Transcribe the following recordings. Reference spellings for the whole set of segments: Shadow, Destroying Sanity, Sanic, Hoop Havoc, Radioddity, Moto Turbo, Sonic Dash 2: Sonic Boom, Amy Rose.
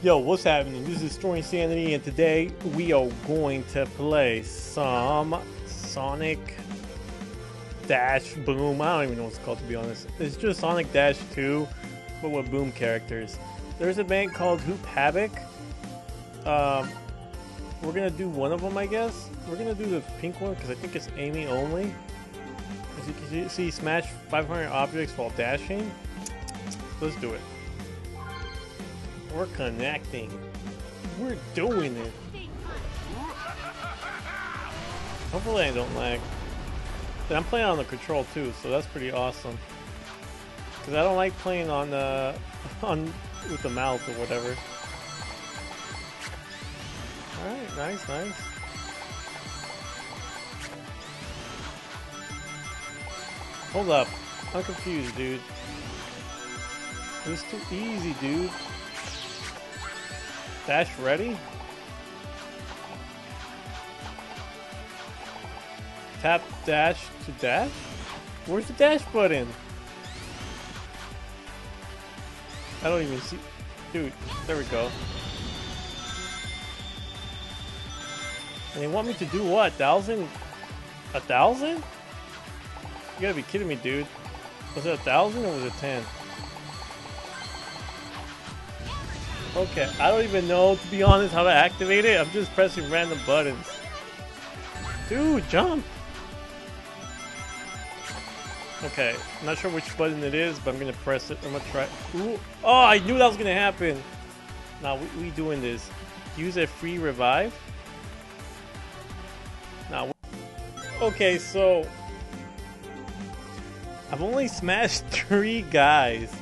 Yo, what's happening? This is Destroying Sanity, and today we are going to play some Sonic Dash Boom. I don't even know what it's called, to be honest. It's just Sonic Dash 2, but with Boom characters. There's a band called Hoop Havoc. We're gonna do one of them, I guess. We're gonna do the pink one because I think it's Amy only. As you can see, smash 500 objects while dashing. Let's do it. We're connecting. We're doing it. Hopefully I don't lag. And I'm playing on the control too, so that's pretty awesome. Cause I don't like playing on the with the mouse or whatever. All right, nice, nice. Hold up, I'm confused, dude. It was too easy, dude. Dash ready? Tap dash to dash? Where's the dash button? I don't even see. Dude, there we go. And they want me to do what? 1,000? 1,000? You gotta be kidding me, dude. Was it 1,000 or was it 10? Okay, I don't even know, to be honest, how to activate it. I'm just pressing random buttons. Dude, jump! Okay, I'm not sure which button it is, but I'm gonna press it. I'm gonna try. Ooh. Oh, I knew that was gonna happen! Now, we doing this. Use a free revive. Now, okay, so I've only smashed 3 guys.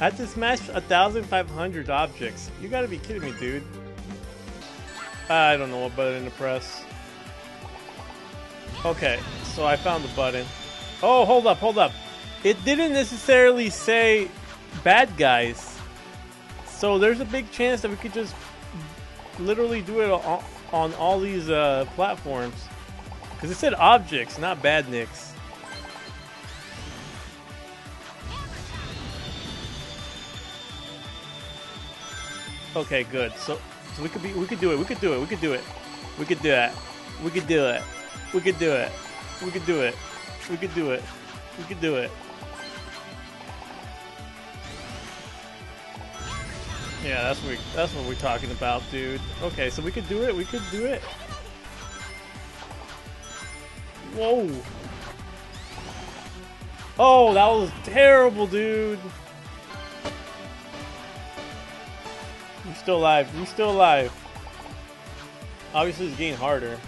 I had to smash 1,500 objects. You gotta be kidding me, dude. I don't know what button to press. Okay, so I found the button. Oh, hold up, hold up. It didn't necessarily say bad guys. So there's a big chance that we could just literally do it on all these platforms. Because it said objects, not bad nicks. Okay, good. So we could do it. Yeah, that's what we're talking about, dude. Okay, so we could do it. Whoa. Oh, that was terrible, dude. You're still alive. You're still alive. Obviously, it's getting harder.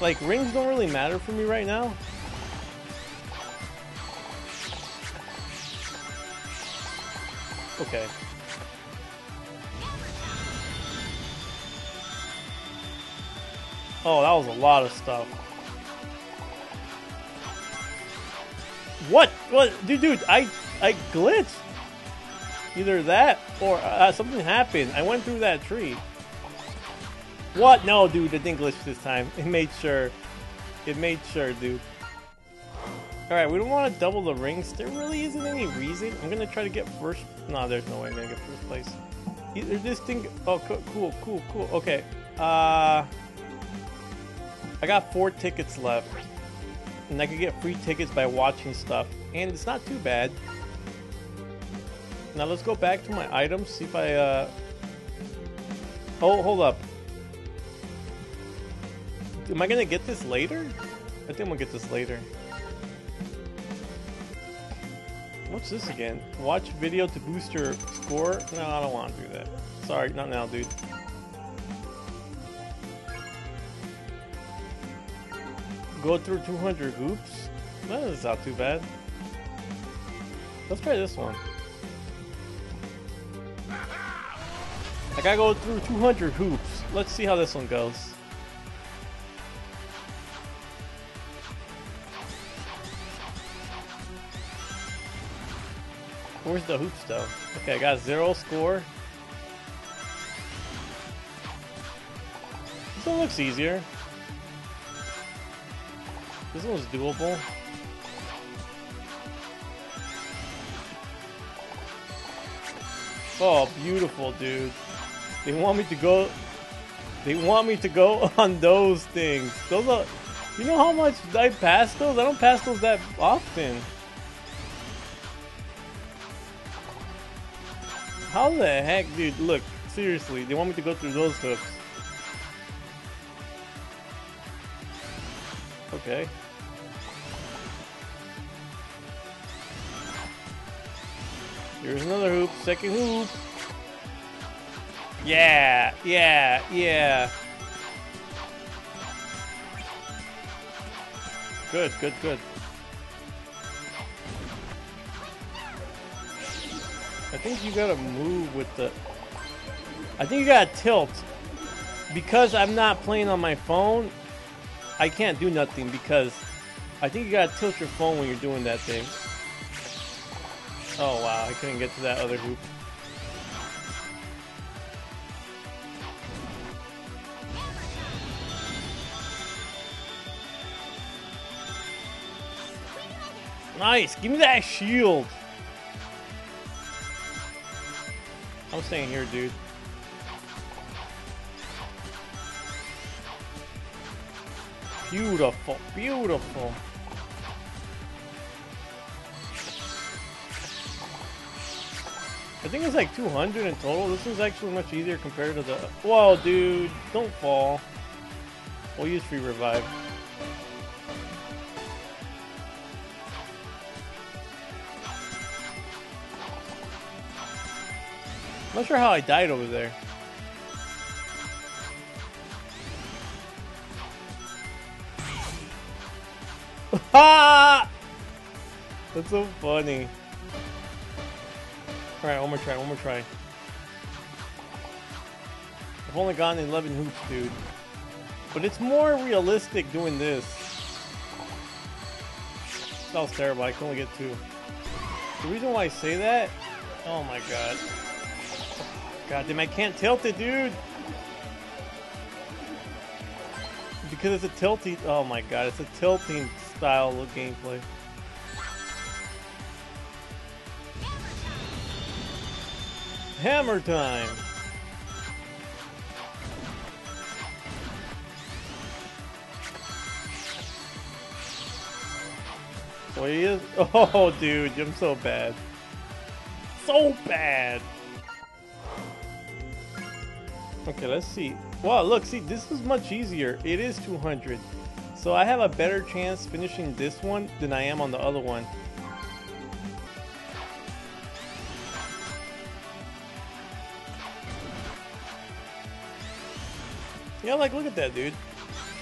Like, rings don't really matter for me right now. Okay. Oh, that was a lot of stuff. What? What? Dude, I glitched. Either that or something happened. I went through that tree. What? No, dude, it didn't glitch this time. It made sure. It made sure, dude. Alright, we don't want to double the rings. There really isn't any reason. I'm going to try to get first. No, there's no way I'm going to get first place. Either this thing. Oh, cool, cool, cool. Okay. I got 4 tickets left. And I could get free tickets by watching stuff, and it's not too bad. Now let's go back to my items, see if I oh, hold up. Am I gonna get this later? I think I'm gonna get this later. What's this again? Watch video to boost your score? No, I don't want to do that. Sorry, not now, dude. Go through 200 hoops. That is not too bad. Let's try this one. I gotta go through 200 hoops. Let's see how this one goes. Where's the hoops though? Okay, I got 0 score. This one looks easier. This one's doable. Oh, beautiful, dude. They want me to go. They want me to go on those things. Those are. You know how much I pass those? I don't pass those that often. How the heck, dude? Look, seriously, they want me to go through those hooks. Okay. Here's another hoop. Second hoop. Yeah, yeah, yeah. Good, good, good. I think you gotta move with the... I think you gotta tilt. Because I'm not playing on my phone, I can't do nothing because I think you gotta tilt your phone when you're doing that thing. Oh wow, I couldn't get to that other hoop. Nice! Give me that shield! I'm staying here, dude. Beautiful, beautiful. I think it's like 200 in total. This is actually much easier compared to the... Whoa, dude. Don't fall. We'll use free revive. I'm not sure how I died over there. Ha! That's so funny. Alright, one more try, one more try. I've only gotten 11 hoops, dude. But it's more realistic doing this. That was terrible, I can only get 2. The reason why I say that... Oh my god. God damn, I can't tilt it, dude! Because it's a tilting... Oh my god, it's a tilting style of gameplay. Hammer time! So he is... Oh, dude, I'm so bad. So bad! Okay, let's see. Wow, look, see, this is much easier. It is 200. So I have a better chance finishing this one than I am on the other one. Yeah, like, look at that, dude.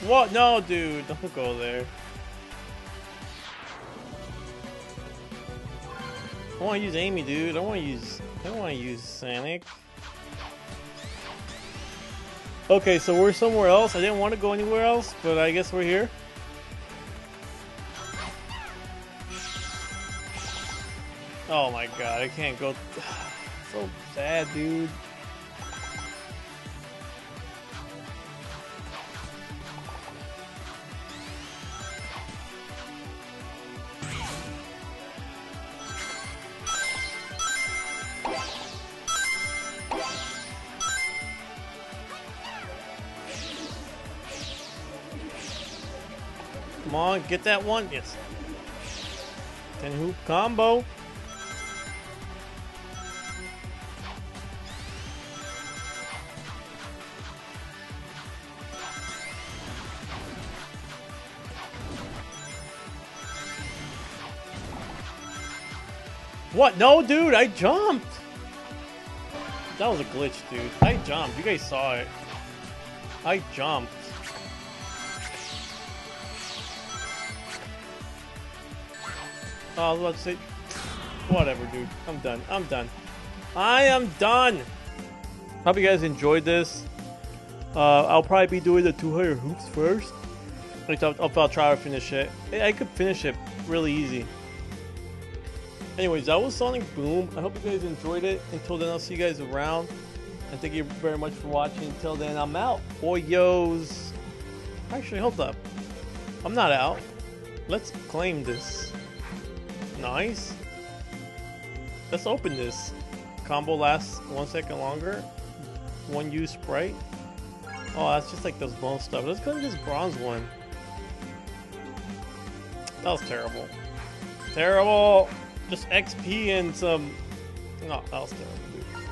What? No, dude, don't go there. I want to use Amy, dude. I don't want to use Sanic. Okay, so we're somewhere else. I didn't want to go anywhere else, but I guess we're here. Oh my god, I can't go. So sad, dude. Come on, get that one. Yes. 10 hoop combo. What? No, dude, I jumped. That was a glitch, dude. I jumped. You guys saw it. I jumped. Oh, I was about to say, whatever, dude. I'm done. I'm done. I am done. Hope you guys enjoyed this. I'll probably be doing the 200 hoops first. I'll try to finish it. I could finish it really easy. Anyways, that was Sonic Boom. I hope you guys enjoyed it. Until then, I'll see you guys around. And thank you very much for watching. Until then, I'm out. Boyos. Actually, hold up. I'm not out. Let's claim this. Nice. Let's open this. Combo lasts 1 second longer. One use sprite. Oh, that's just like those bone stuff. Let's go and just bronze one. That was terrible. Terrible! Just XP and some... No, that was terrible,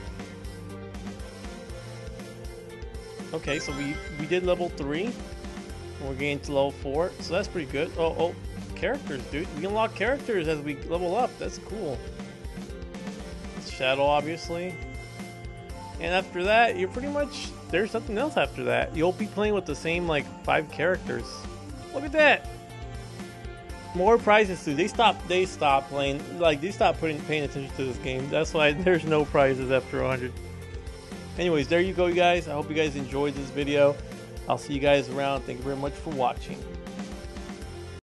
dude. Okay, so we did level 3. And we're getting to level 4. So that's pretty good. Oh, oh. Characters, dude. We unlock characters as we level up. That's cool. It's Shadow, obviously. And after that, you're pretty much... There's nothing else after that. You'll be playing with the same, like, 5 characters. Look at that! More prizes too. They stopped playing. Like, they stopped paying attention to this game. That's why there's no prizes after 100. Anyways, there you go, you guys. I hope you guys enjoyed this video. I'll see you guys around. Thank you very much for watching.